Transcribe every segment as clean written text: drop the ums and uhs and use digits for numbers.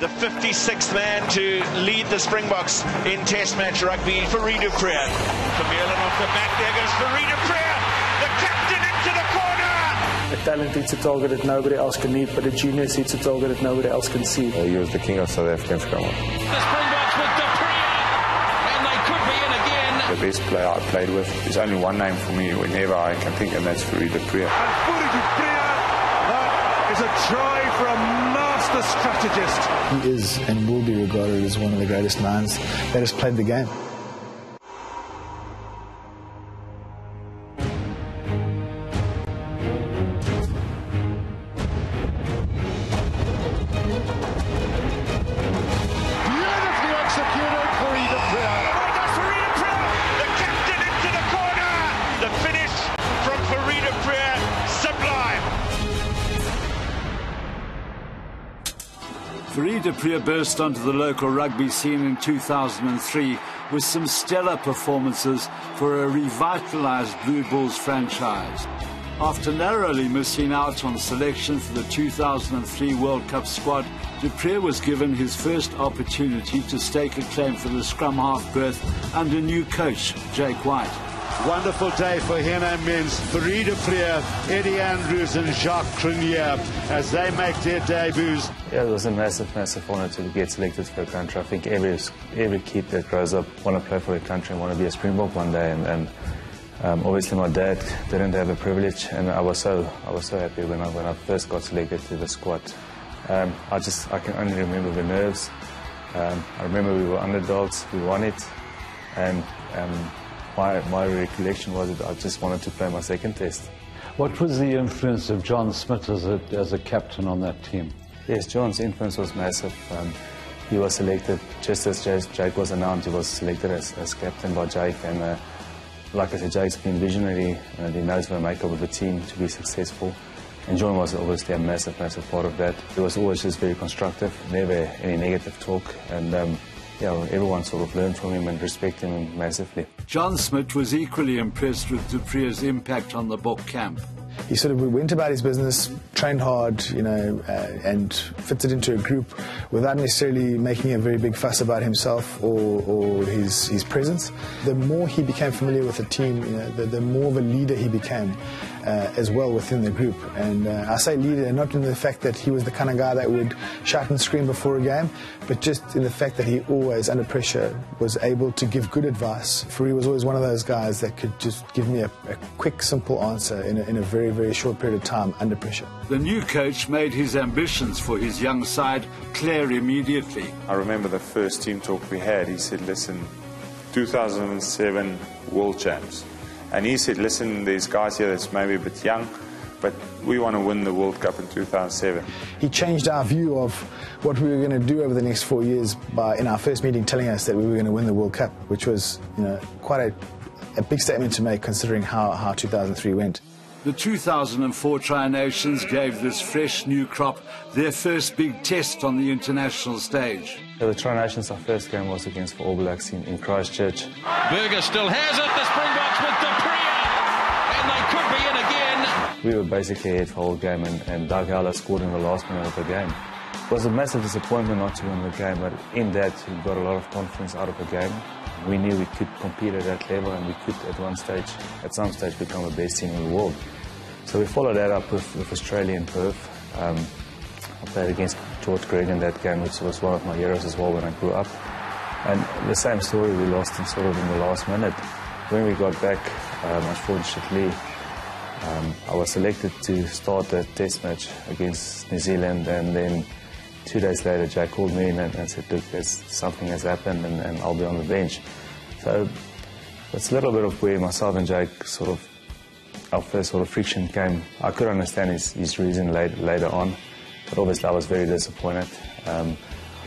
the 56th man to lead the Springboks in Test match rugby, Fourie du Preez. From Maryland off the back, there goes Fourie du Preez, the captain into the corner. A talent hits a target that nobody else can meet, but a genius hits a target that nobody else can see. He was the king of South Africans, come on. The Springboks with du Preez, and they could be in again. The best player I played with, there's only one name for me whenever I can think, and that's Fourie du Preez. And Fourie du Preez, that is a try from the strategist. He is and will be regarded as one of the greatest minds that has played the game. Beautifully executed, Fourie du Preez. Oh, that's Fourie du Preez, the captain into the corner. The finish from Fourie du Preez, sublime. Fourie du Preez burst onto the local rugby scene in 2003 with some stellar performances for a revitalised Blue Bulls franchise. After narrowly missing out on selection for the 2003 World Cup squad, du Preez was given his first opportunity to stake a claim for the scrum half berth under new coach Jake White. Wonderful day for Henno Menz, Fourie du Preez, Eddie Andrews and Jacques Crinière as they make their debuts. Yeah, it was a massive, massive honour to get selected for a country. I think every kid that grows up want to play for a country and want to be a Springbok one day. And obviously, my dad didn't have a privilege, and I was so happy when I first got selected to the squad. I can only remember the nerves. I remember we were underdogs, we won it, and my recollection was that I just wanted to play my second test. What was the influence of John Smith as a captain on that team? Yes, John's influence was massive. He was selected, just as Jake was announced, he was selected as captain by Jake. And like I said, Jake's been visionary, and he knows the makeup of the team to be successful. And John was obviously a massive, massive part of that. He was always just very constructive, never any negative talk. And yeah, everyone sort of learned from him and respected him massively. John Smith was equally impressed with du Preez's impact on the Bok camp. He sort of went about his business, trained hard, you know, and fitted into a group without necessarily making a very big fuss about himself or his presence. The more he became familiar with the team, you know, the more of a leader he became as well within the group. And I say leader not in the fact that he was the kind of guy that would shout and scream before a game, but just in the fact that he always, under pressure, was able to give good advice. Fourie was always one of those guys that could just give me a quick, simple answer in a very, very short period of time under pressure. The new coach made his ambitions for his young side clear immediately. I remember the first team talk we had. He said, listen, 2007 World Champs. And he said, listen, there's guys here that's maybe a bit young, but we want to win the World Cup in 2007. He changed our view of what we were going to do over the next 4 years by, in our first meeting, telling us that we were going to win the World Cup, which was, you know, quite a big statement to make considering how 2003 went. The 2004 Tri-Nations gave this fresh new crop their first big test on the international stage. The Tri-Nations, our first game was against the All Blacks in Christchurch. Berger still has it, the Springboks with du Preez, and they could be in again. We were basically ahead for the whole game, and Doug Howler scored in the last minute of the game. It was a massive disappointment not to win the game, but in that we got a lot of confidence out of the game. We knew we could compete at that level, and we could at some stage become the best team in the world. So we followed that up with Australia in Perth. I played against George Gregg in that game, which was one of my heroes as well when I grew up. And the same story, we lost in the last minute. When we got back, unfortunately, I was selected to start that test match against New Zealand, and then 2 days later, Jake called me in and said, look, something has happened and I'll be on the bench. So that's a little bit of where myself and Jake sort of, our first sort of friction came. I could understand his reason later on, but obviously I was very disappointed.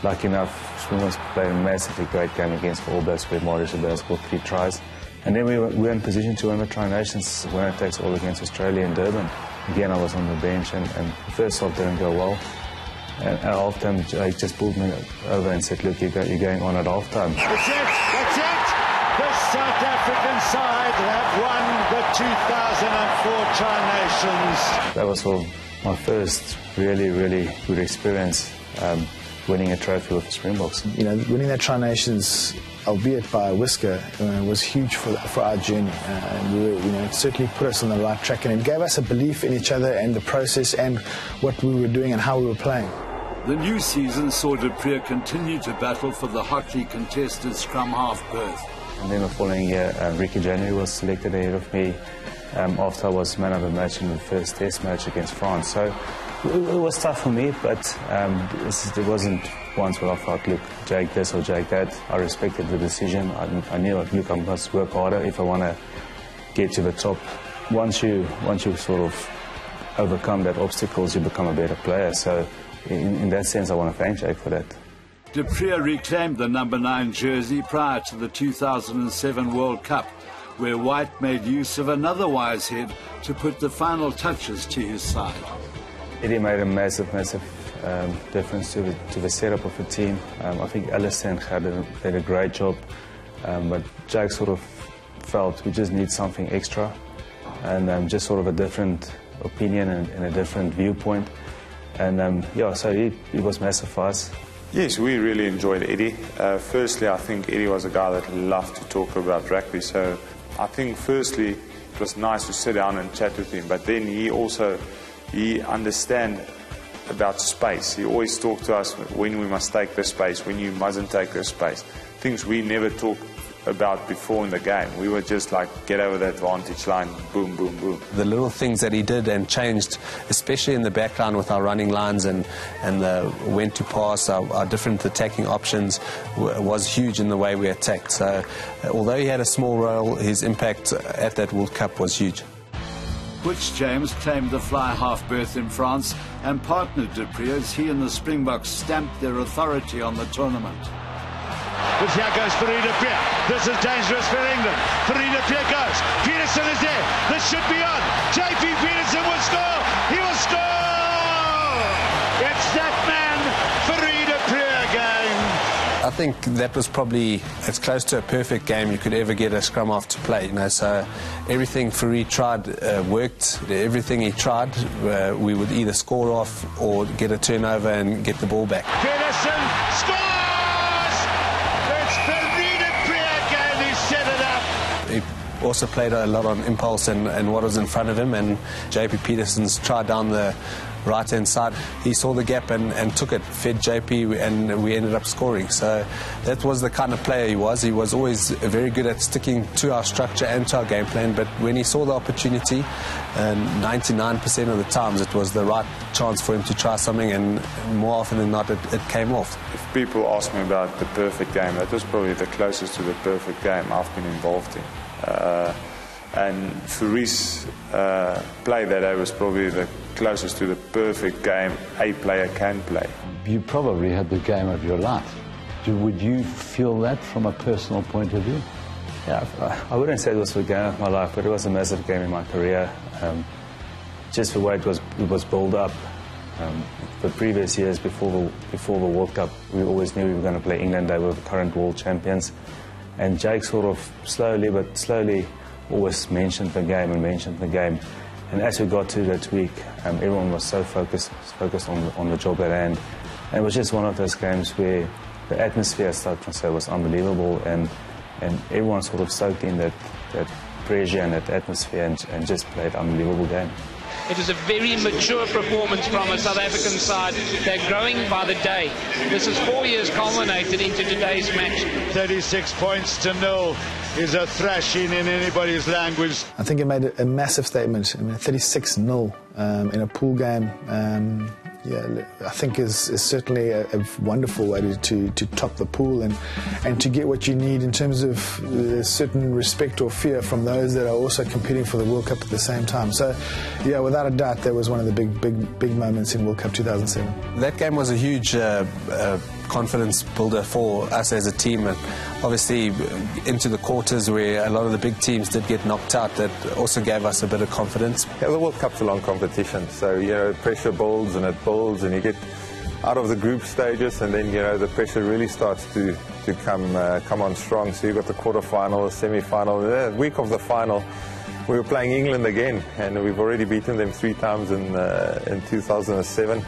Lucky enough, Springboks played a massively great game against All Blacks where Maurice Abel scored 3 tries. And then we were in position to win the Tri-Nations winner takes all against Australia in Durban. Again, I was on the bench and the first half didn't go well. And at halftime, Jake just pulled me over and said, look, you're going on at halftime. That's it, the South African side have won the 2004 Tri-Nations. That was sort of my first really, really good experience winning a trophy with the Springboks. You know, winning that Tri-Nations, albeit by a whisker, was huge for our journey. And we were, you know, it certainly put us on the right track, and it gave us a belief in each other and the process and what we were doing and how we were playing. The new season saw du Preez continue to battle for the hotly contested scrum half berth. And then the following year, Ricky January was selected ahead of me after I was man of the match in the first test match against France. So it was tough for me, but it wasn't once where I thought, look, Jake this or Jake that. I respected the decision. I knew, look, I must work harder if I want to get to the top. Once you sort of overcome that obstacles, you become a better player. So in that sense, I want to thank Jake for that. Du Preez reclaimed the #9 jersey prior to the 2007 World Cup, where White made use of another wise head to put the final touches to his side. Eddie made a massive, massive difference to the setup of the team. I think Allison did a great job, but Jake sort of felt we just need something extra, and just sort of a different opinion and a different viewpoint. And yeah, so he was massive for us. Yes, we really enjoyed Eddie. Firstly, I think Eddie was a guy that loved to talk about rugby, so I think firstly it was nice to sit down and chat with him, but then he understand about space. He always talked to us when we must take this space, when you mustn't take this space. Things we never talked about before in the game. We were just like, get over that vantage line, boom, boom, boom. The little things that he did and changed, especially in the backline with our running lines and the when to pass, our different attacking options, was huge in the way we attacked. So although he had a small role, his impact at that World Cup was huge. Butch James claimed the fly half berth in France and partnered Du Preez as he and the Springboks stamped their authority on the tournament. But here goes Fourie du Preez. This is dangerous for England. Fourie du Preez goes. Pietersen is there. This should be on. JP Pietersen will score. He will score! It's that man, Fourie du Preez again. I think that was probably as close to a perfect game you could ever get a scrum half to play. You know, so everything Fourie tried worked. Everything he tried, we would either score off or get a turnover and get the ball back. Pietersen scores! Also played a lot on impulse and what was in front of him, and JP Pietersen's try down the right hand side, he saw the gap and took it, fed JP, and we ended up scoring. So that was the kind of player he was. He was always very good at sticking to our structure and to our game plan, but when he saw the opportunity, 99% of the times it was the right chance for him to try something, and more often than not it came off. If people ask me about the perfect game, that was probably the closest to the perfect game I've been involved in. And Fourie's play that day was probably the closest to the perfect game a player can play. You probably had the game of your life. Would you feel that from a personal point of view? Yeah, I wouldn't say it was the game of my life, but it was a massive game in my career. Just the way it was built up. The previous years before the World Cup, we always knew we were going to play England. They were the current world champions. And Jake sort of slowly always mentioned the game and mentioned the game. And as we got to that week, everyone was so focused on the job at hand. And it was just one of those games where the atmosphere at Stade Francais was unbelievable, and everyone sort of soaked in that pressure and that atmosphere and just played an unbelievable game. It was a very mature performance from a South African side. They're growing by the day. This is 4 years culminated into today's match. 36 points to 0 is a thrashing in anybody's language. I think it made a massive statement. I mean, 36-0 in a pool game, yeah, I think is certainly a wonderful way to top the pool and to get what you need in terms of certain respect or fear from those that are also competing for the World Cup at the same time. So, yeah, without a doubt, that was one of the big moments in World Cup 2007. That game was a huge confidence builder for us as a team, and obviously into the quarters where a lot of the big teams did get knocked out, that also gave us a bit of confidence. Yeah, the World Cup's a long competition, so, you know, pressure builds and it builds, and you get out of the group stages and then, you know, the pressure really starts to come on strong. So you've got the quarterfinal, the semi-final, the week of the final. We were playing England again, and we've already beaten them 3 times in 2007.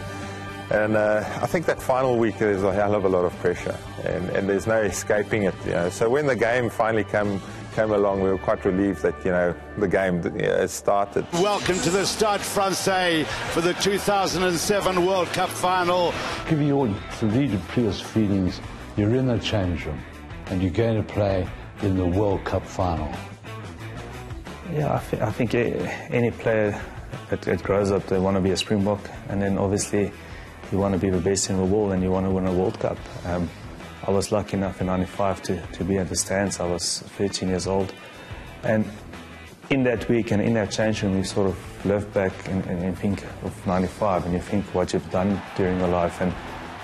And I think that final week there's a hell of a lot of pressure, and there's no escaping it. You know? So when the game finally came along, we were quite relieved that, you know, the game started. Welcome to the Stade Francais for the 2007 World Cup final. Give you all the Leader Preez feelings. You're in the change room and you're going to play in the World Cup final. Yeah, I think any player that grows up, they want to be a Springbok, and then obviously you want to be the best in the world and you want to win a World Cup. I was lucky enough in '95 to be at the stands. I was 13 years old, and in that week and in that change room, you sort of live back and think of '95 and you think what you've done during your life and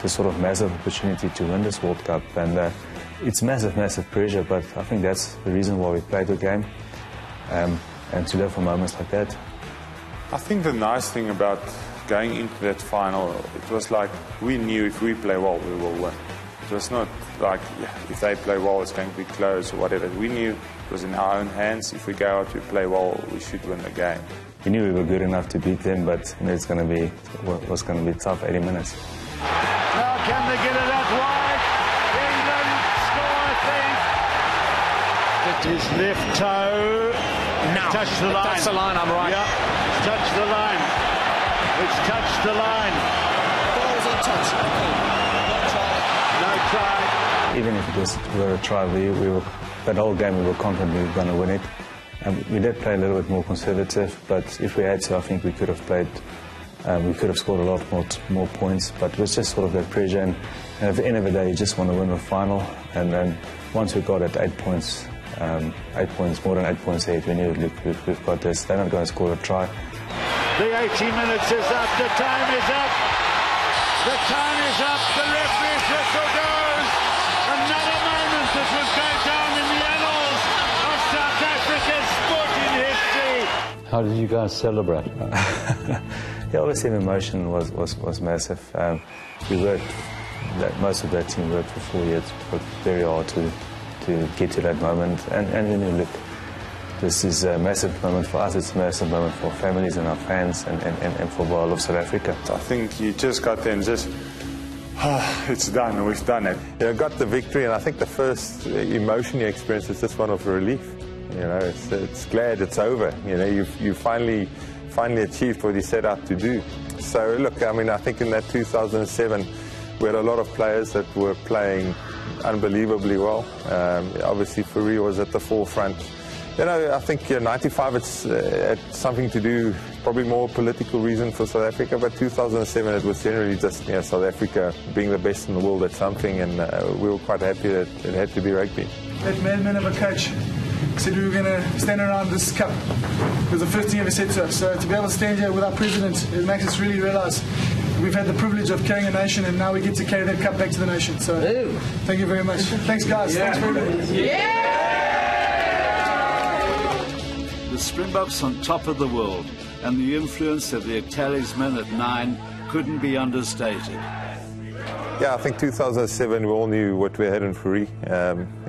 the sort of massive opportunity to win this World Cup. And it's massive, massive pressure, but I think that's the reason why we played the game, and to live for moments like that. I think the nice thing about going into that final, it was like we knew if we play well, we will win. It was not like if they play well, it's going to be close or whatever. We knew it was in our own hands. If we go out, we play well, we should win the game. We knew we were good enough to beat them, but you know, it was going to be tough 80 minutes. Now can they get it out wide? England score, I think. It is left toe. No. Touch the line. Touch the line, I'm right. Yeah. It's touched the line. It's touched the line. Ball's on touch. Try. Even if it were a try, that whole game we were confident we were going to win it. And we did play a little bit more conservative, but if we had to, I think we could have played, we could have scored a lot more points. But it was just sort of that pressure, and at the end of the day, you just want to win the final. And then once we got at 8 points, more than 8 points ahead, we knew, look, we've got this. They're not going to score a try. The 80 minutes is up. The time is up. The time is up. The referee's whistle goes. Another moment that will go down in the annals of South Africa's sporting history. How did you guys celebrate? Yeah, obviously the emotion was massive. We worked, most of that team worked for 4 years, worked very hard to get to that moment. And we knew, look, this is a massive moment for us. It's a massive moment for families and our fans and for the whole of South Africa. I think you just got there and just, it's done, we've done it. You know, got the victory, and I think the first emotion you experience is just one of relief. You know, it's glad it's over. You know, you finally achieved what you set out to do. So look, I mean, I think in that 2007, we had a lot of players that were playing unbelievably well. Obviously, Fourie was at the forefront. You know, I think 95, it's had something to do, probably more political reason for South Africa, but 2007 it was generally just, you know, South Africa being the best in the world at something, and we were quite happy that it had to be rugby. That madman of a coach said we were going to stand around this cup. It was the first thing he ever said to us, so to be able to stand here with our president, it makes us really realise we've had the privilege of carrying a nation, and now we get to carry that cup back to the nation, so Ew. Thank you very much. Thanks guys, yeah. Thanks for everything. Yeah. Springboks on top of the world, and the influence of their talisman at 9 couldn't be understated. Yeah, I think 2007 we all knew what we had in Fourie.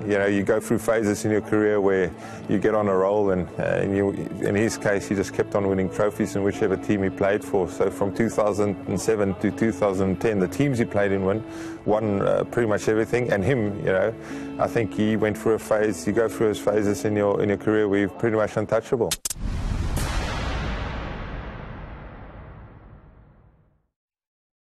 You know, you go through phases in your career where you get on a roll, and you, in his case, he just kept on winning trophies in whichever team he played for. So from 2007 to 2010, the teams he played in won pretty much everything. And him, you know, I think he went through a phase. You go through his phases in your career where you're pretty much untouchable.